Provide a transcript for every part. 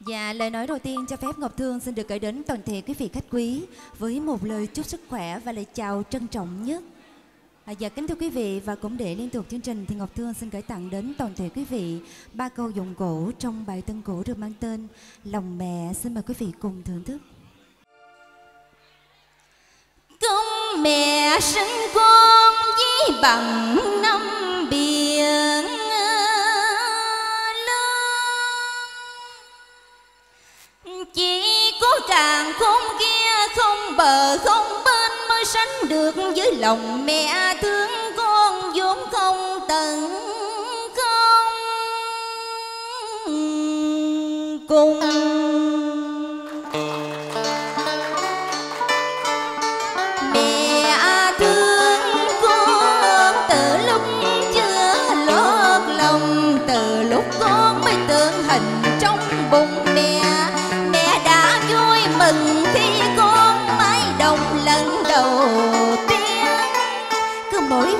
Và lời nói đầu tiên cho phép Ngọc Thương xin được gửi đến toàn thể quý vị khách quý với một lời chúc sức khỏe và lời chào trân trọng nhất. Và kính thưa quý vị, và cũng để liên tục chương trình thì Ngọc Thương xin gửi tặng đến toàn thể quý vị ba câu giọng cổ trong bài tân cổ được mang tên Lòng Mẹ. Xin mời quý vị cùng thưởng thức. Công mẹ sinh con với bằng năm biển lớn, chỉ có càng không kia không bờ không bên mới sánh được với lòng mẹ thương con vốn không tận công cùng.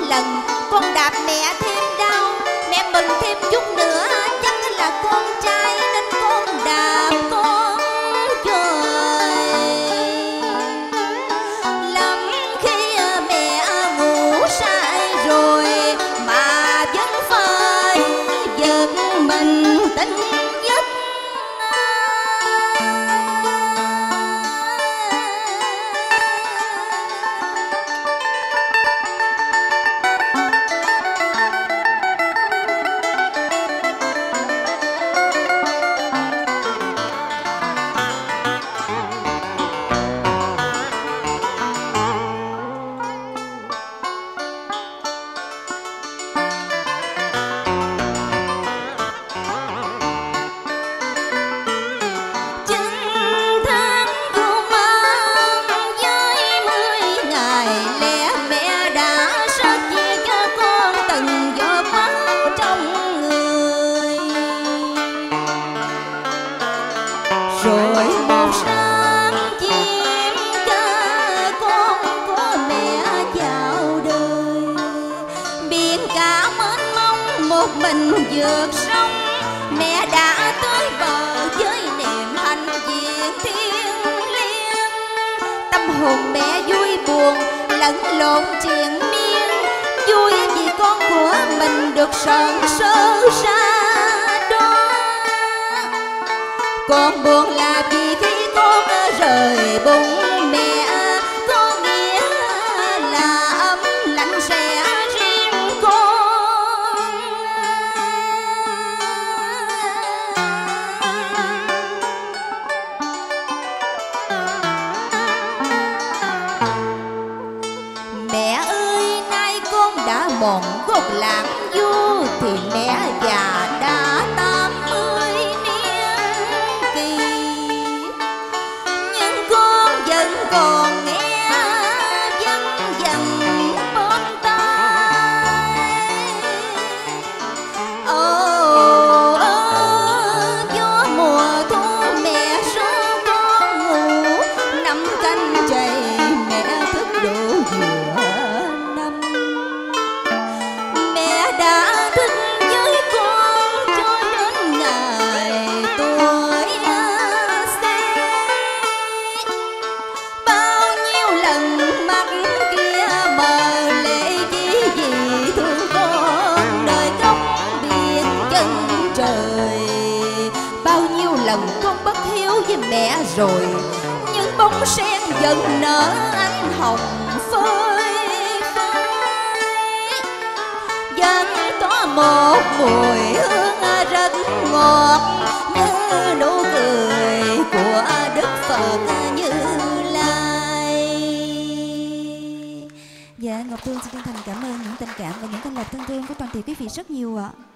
Lần con đạp mẹ thêm đau, mẹ mừng thêm chút nữa, chắc là con trai nên con đạp con trời. Lắm khi mẹ ngủ say rồi mà vẫn phải giật mình tỉnh giấc. Ngọc Thương xin chân thành cảm ơn những tình cảm và những tin lộc thân thương của toàn thể quý vị rất nhiều ạ.